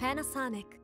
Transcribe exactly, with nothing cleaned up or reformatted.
Panasonic.